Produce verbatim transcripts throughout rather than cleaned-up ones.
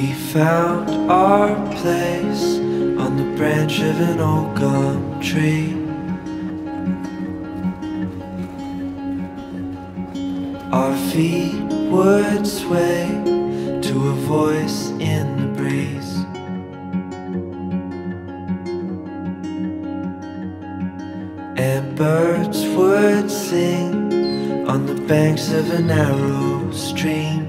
We found our place on the branch of an old gum tree. Our feet would sway to a voice in the breeze. And birds would sing on the banks of a narrow stream.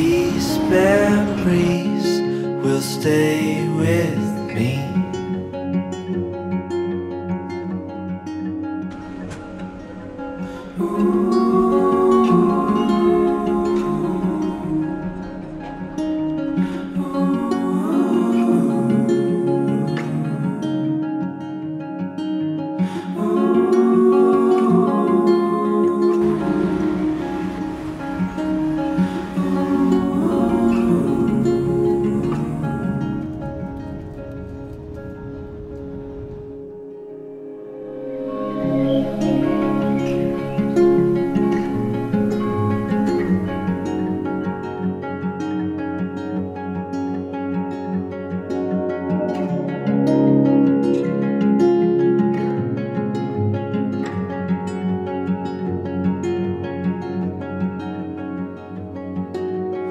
These memories will stay with me.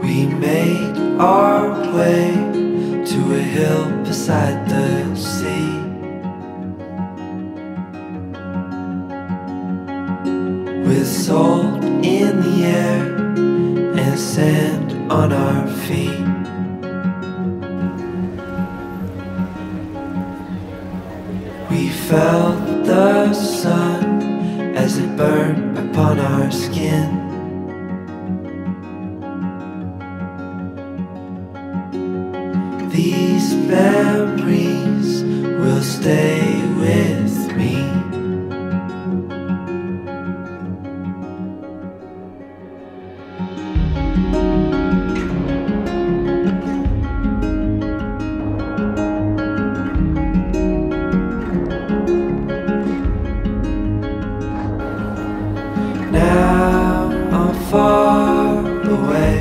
We made our way to a hill beside the sea. With salt in the air and sand on our feet. We felt the sun as it burned upon our skin. These memories will stay with me. Now I'm far away.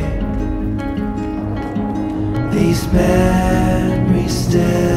These memories stay.